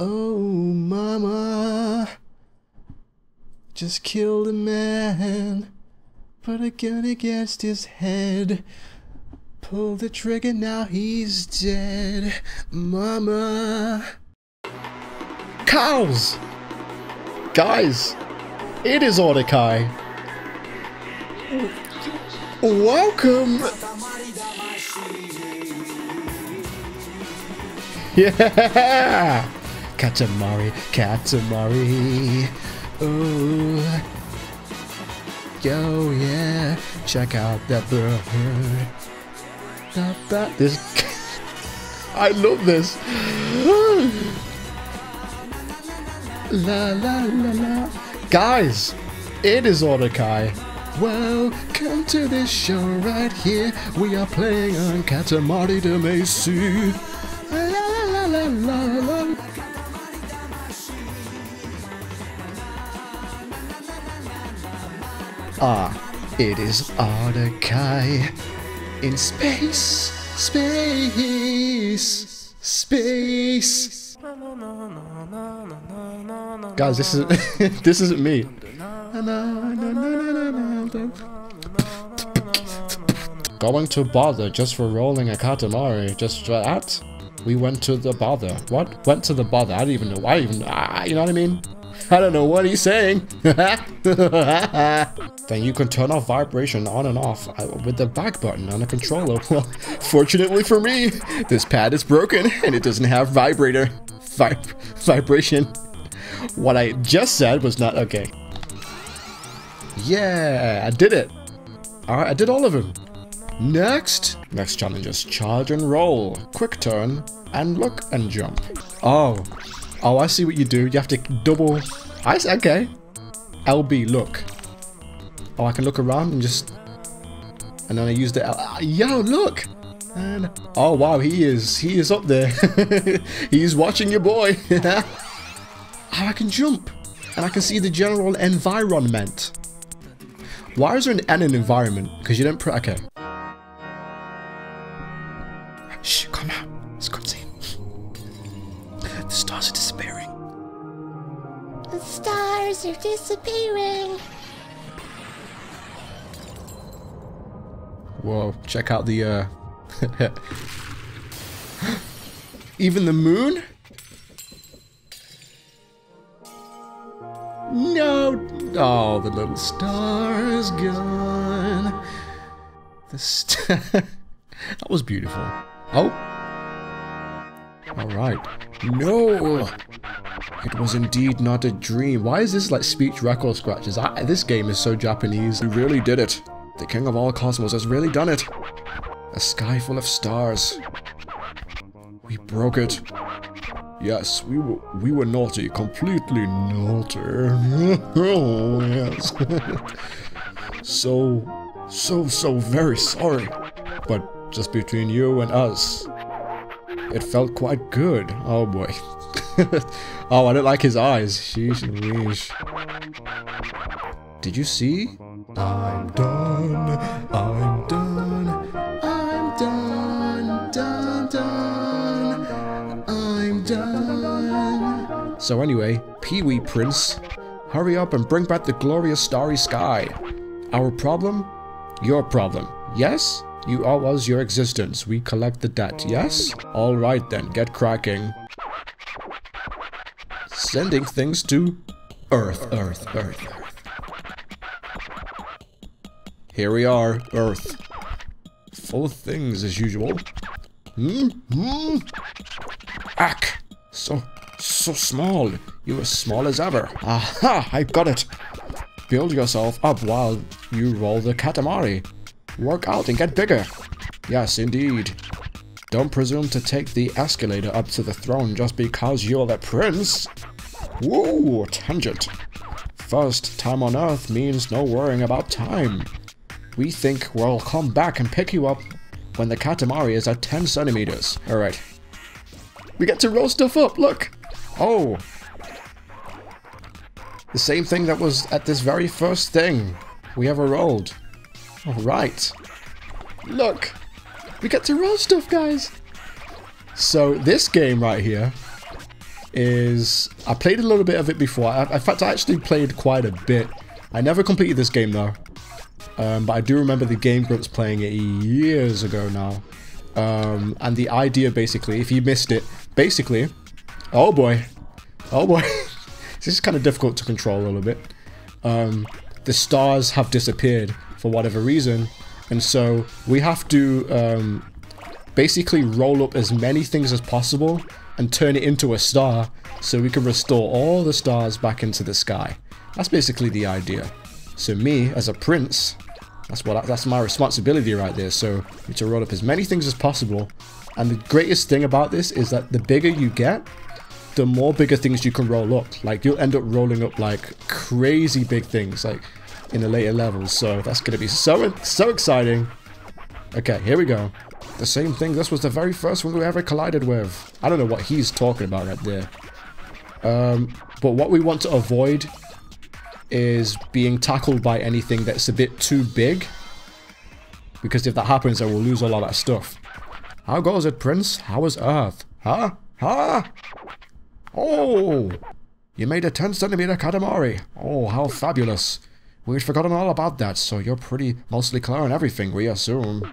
Oh, mama, just killed a man, put a gun against his head, pull the trigger, now he's dead. Mama. Cows! Guys, it is Awedecai. Welcome! Yeah! Katamari, Katamari. Ooh. Yo, yeah. Check out that bird. This. I love this. La la la la. Guys, it is Awedecai. Welcome to this show right here. We are playing on Katamari Damacy. La la la la la la. Ah, it is Awedecai. In space, space, space. Guys, this is this isn't me. Going to bother just for rolling a Katamari, just for that? We went to the bother. What? Went to the bother? I don't even know. You know what I mean? I don't know what he's saying. Then you can turn off vibration on and off with the back button on the controller. Well, fortunately for me, this pad is broken and it doesn't have vibration. What I just said was not okay. Yeah, I did it. Alright, I did all of them. Next challenge is charge and roll, quick turn, and look and jump. Oh, I see what you do. You have to double. I see, okay. LB, look. Oh, I can look around and just. And then I use the L. Yo, look! And. Oh, wow, he is up there. He's watching your boy. Oh, I can jump. And I can see the general environment. Why is there an N in environment? Because you didn't. Okay. Shh, come out. It's good to see. The stars are disappearing. The stars are disappearing. Whoa, check out the, Even the moon? No! Oh, the little star is gone. That was beautiful. Oh! Alright. No! It was indeed not a dream. Why is this like speech record scratches? This game is so Japanese. We really did it. The King of All Cosmos has really done it. A sky full of stars. We broke it. Yes, we were naughty. Completely naughty. Oh, yes. So very sorry. But just between you and us. It felt quite good. Oh boy. Oh, I don't like his eyes. Sheesh and weesh. Did you see? I'm done. I'm done. I'm done. Done. Done. I'm done. So anyway, Pee-wee Prince, hurry up and bring back the glorious starry sky. Our problem? Your problem. Yes? You owe us your existence. We collect the debt, yes? Alright then, get cracking. Sending things to Earth. Here we are, Earth. Full of things as usual. Ack! So small. You're as small as ever. Aha! I got it. Build yourself up while you roll the Katamari. Work out and get bigger. Yes, indeed. Don't presume to take the escalator up to the throne just because you're the prince. Whoa, tangent. First time on Earth means no worrying about time. We think we'll come back and pick you up when the Katamari is at 10 centimeters. Alright. We get to roll stuff up, look. Oh. The same thing that was at this very first thing we ever rolled. Alright. Look! We get to roll stuff, guys! So, this game right here is I played a little bit of it before. In fact, I actually played quite a bit. I never completed this game though, but I do remember the Game Grumps playing it years ago now. And the idea, basically, if you missed it, basically, oh boy, this is kind of difficult to control a little bit. The stars have disappeared for whatever reason, and so we have to basically roll up as many things as possible and turn it into a star so we can restore all the stars back into the sky. That's basically the idea. So me, as a prince, that's my responsibility right there. So we need to roll up as many things as possible. And the greatest thing about this is that the bigger you get, the more bigger things you can roll up. Like, you'll end up rolling up like crazy big things, like in the later levels. So that's gonna be so exciting. Okay, here we go. The same thing. This was the very first one we ever collided with. I don't know what he's talking about right there. But what we want to avoid is being tackled by anything that's a bit too big, because if that happens, I will lose all of that stuff. How goes it, Prince? How is Earth? Huh? Huh? Oh! You made a 10-centimeter Katamari. Oh, how fabulous. We'd forgotten all about that, so you're pretty mostly clear on everything, we assume.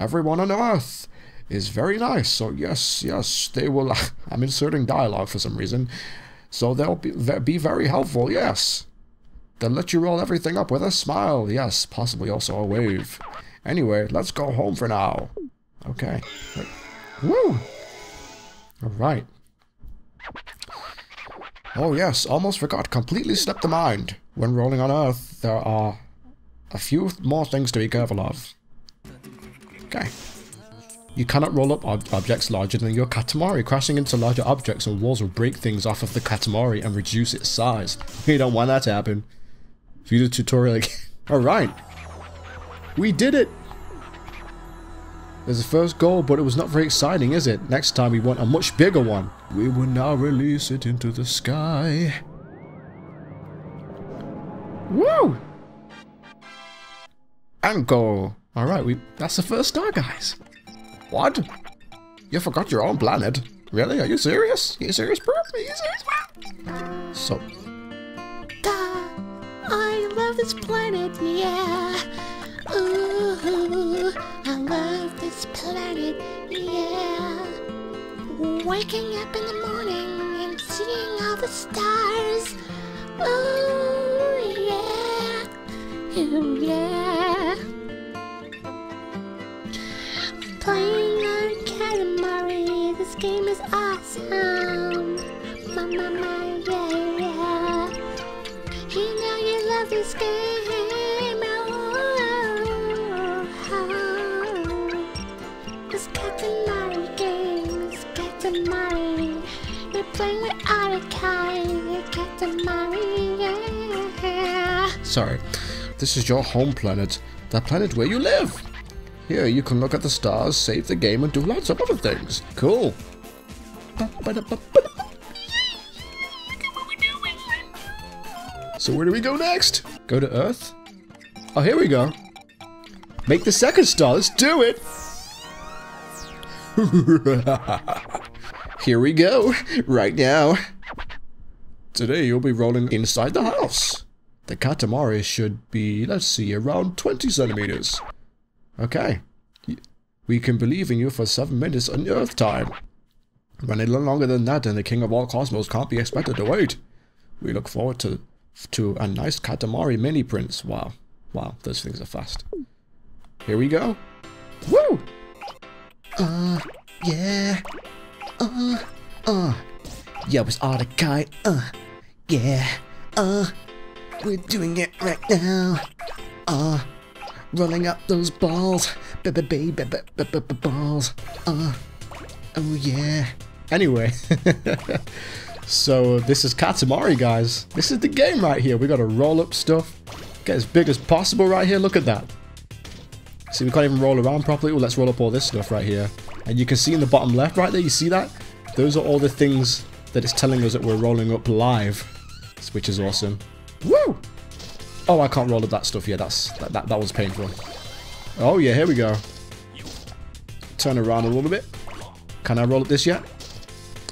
Everyone on Earth is very nice, so yes, they will... I'm inserting dialogue for some reason. So they'll be very helpful, yes. They'll let you roll everything up with a smile, yes, possibly also a wave. Anyway, let's go home for now. Okay. Woo! Alright. Oh yes, almost forgot, completely slipped the mind. When rolling on Earth, there are a few more things to be careful of. Okay. You cannot roll up objects larger than your Katamari. Crashing into larger objects and walls will break things off of the Katamari and reduce its size. You don't want that to happen. View the tutorial again. Alright. We did it! There's the first goal, but it was not very exciting, is it? Next time we want a much bigger one. We will now release it into the sky. Woo! And goal. Alright, that's the first star, guys. What? You forgot your own planet? Really? Are you serious? Are you serious, bro? Are you serious? So. I love this planet, yeah. Ooh, I love this planet, yeah. Waking up in the morning and seeing all the stars. Ooh, yeah. Ooh, yeah. Playing on Katamari, this game is awesome. Mama, yeah, yeah. You know you love this game. Oh, oh. This Katamari game is Katamari. You're playing with Awedecai, Katamari, yeah. Sorry, this is your home planet, the planet where you live. Here, you can look at the stars, save the game, and do lots of other things. Cool. So where do we go next? Go to Earth? Oh, here we go. Make the second star. Let's do it. Here we go. Right now. Today, you'll be rolling inside the house. The Katamari should be, let's see, around 20 centimeters. Okay. We can believe in you for 7 minutes on Earth time. When it's longer than that, then the King of All Cosmos can't be expected to wait. We look forward to a nice Katamari mini prince. Wow. Wow, those things are fast. Here we go. Woo! Yeah. Yeah, it's Awedecai. Yeah. We're doing it right now. Rolling up those balls, balls. Oh yeah. Anyway, so this is Katamari, guys. This is the game right here. We gotta roll up stuff, get as big as possible right here. Look at that. See, we can't even roll around properly. Well, let's roll up all this stuff right here, and you can see in the bottom left, right there. You see that? Those are all the things that it's telling us that we're rolling up live, which is awesome. Woo! Oh, I can't roll up that stuff. Yeah, that was painful. Oh yeah, here we go. Turn around a little bit. Can I roll up this yet?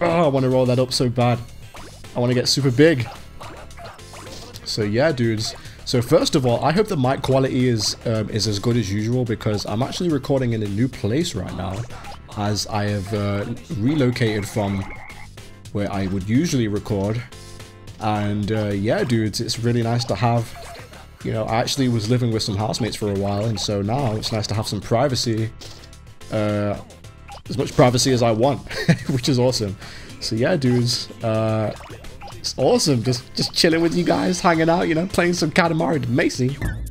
Oh, I want to roll that up so bad. I want to get super big. So yeah, dudes. So first of all, I hope the mic quality is as good as usual, because I'm actually recording in a new place right now, as I have relocated from where I would usually record. And yeah, dudes, it's really nice to have, you know, I actually was living with some housemates for a while, and so now it's nice to have some privacy, as much privacy as I want, which is awesome. So yeah, dudes, it's awesome just chilling with you guys, hanging out, you know, playing some Katamari Damacy.